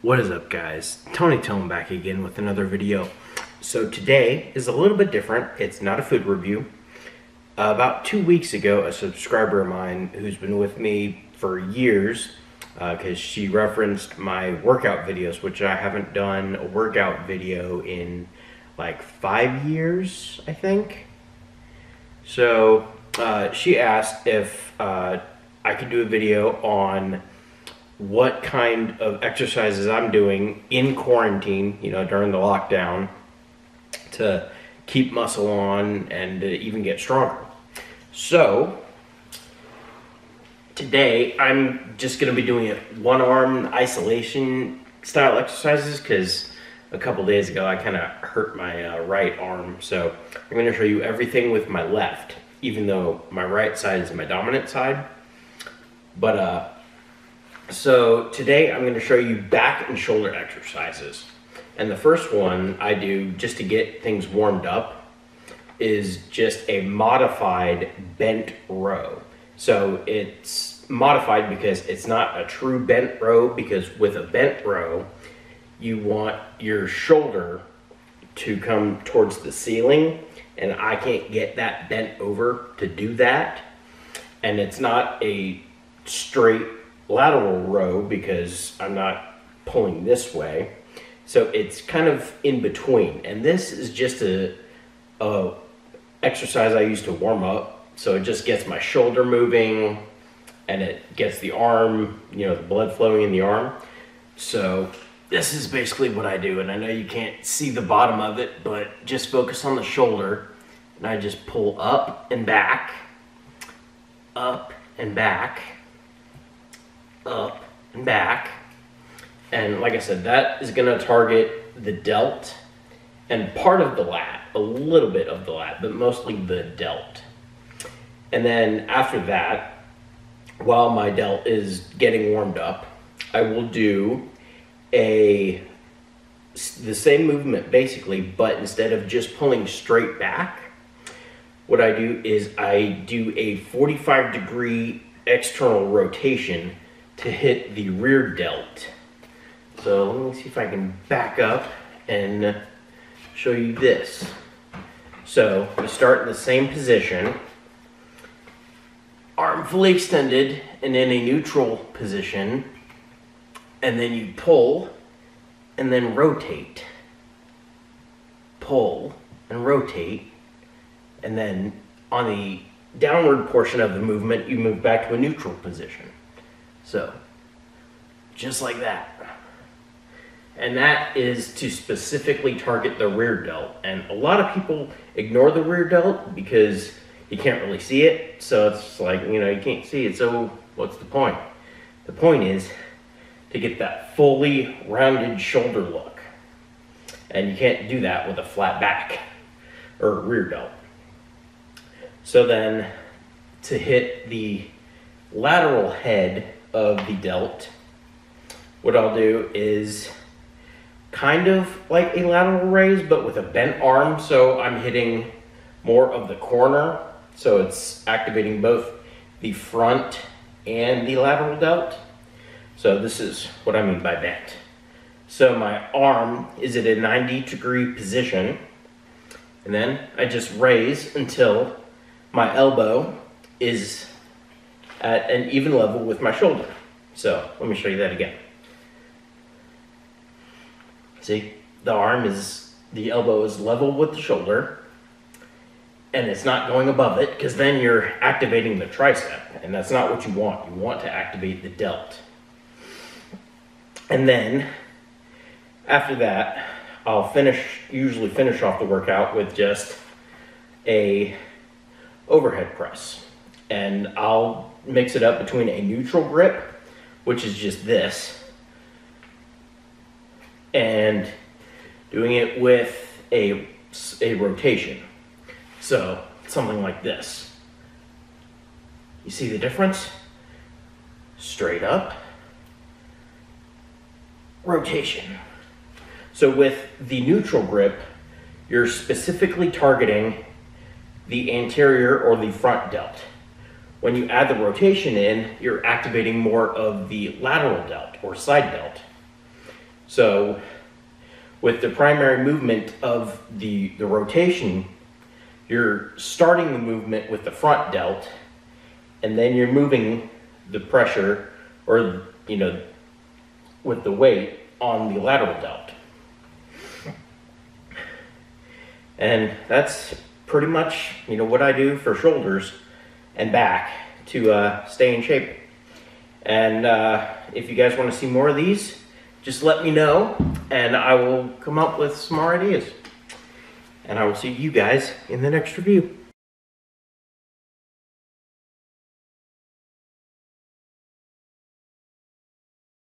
What is up, guys? Tony Tone back again with another video. So today is a little bit different. It's not a food review. About 2 weeks ago, a subscriber of mine who's been with me for years, because she referenced my workout videos, which I haven't done a workout video in like 5 years, I think. So she asked if I could do a video on what kind of exercises I'm doing in quarantine, you know, during the lockdown, to keep muscle on and even get stronger. So today I'm just gonna be doing one arm isolation style exercises, because a couple days ago I kind of hurt my right arm. So I'm gonna show you everything with my left, even though my right side is my dominant side. But so today I'm going to show you back and shoulder exercises. And the first one I do just to get things warmed up is just a modified bent row. So it's modified because it's not a true bent row, because with a bent row, you want your shoulder to come towards the ceiling, and I can't get that bent over to do that. And it's not a straight lateral row because I'm not pulling this way, so it's kind of in between. And this is just a exercise I use to warm up, so it just gets my shoulder moving and it gets the arm, you know, the blood flowing in the arm. So this is basically what I do, and I know you can't see the bottom of it, but just focus on the shoulder, and I just pull up and back, up and back, up and back. And like I said, that is going to target the delt and part of the lat, a little bit of the lat, but mostly the delt. And then after that, while my delt is getting warmed up, I will do the same movement basically, but instead of just pulling straight back, what I do is I do a 45 degree external rotation to hit the rear delt. So let me see if I can back up and show you this. So we start in the same position, arm fully extended and in a neutral position, and then you pull and then rotate, pull and rotate, and then on the downward portion of the movement, you move back to a neutral position. So, just like that. And that is to specifically target the rear delt. And a lot of people ignore the rear delt because you can't really see it. So it's like, you know, you can't see it, so what's the point? The point is to get that fully rounded shoulder look. And you can't do that with a flat back or rear delt. So then, to hit the lateral head of the delt, what I'll do is kind of like a lateral raise, but with a bent arm, so I'm hitting more of the corner, so it's activating both the front and the lateral delt. So this is what I mean by bent. So my arm is at a 90 degree position, and then I just raise until my elbow is at an even level with my shoulder. So let me show you that again. See, the elbow is level with the shoulder, and it's not going above it, because then you're activating the tricep, and that's not what you want. You want to activate the delt. And then after that, I'll usually finish off the workout with just a overhead press, and I'll mix it up between a neutral grip, which is just this, and doing it with a rotation. So something like this. You see the difference? Straight up, rotation. So with the neutral grip, you're specifically targeting the anterior or the front delt. When you add the rotation in, you're activating more of the lateral delt or side delt. So with the primary movement of the rotation, you're starting the movement with the front delt, and then you're moving the pressure, or, you know, with the weight on the lateral delt. And that's pretty much, you know, what I do for shoulders and back to stay in shape. And if you guys want to see more of these, just let me know and I will come up with some more ideas. And I will see you guys in the next review.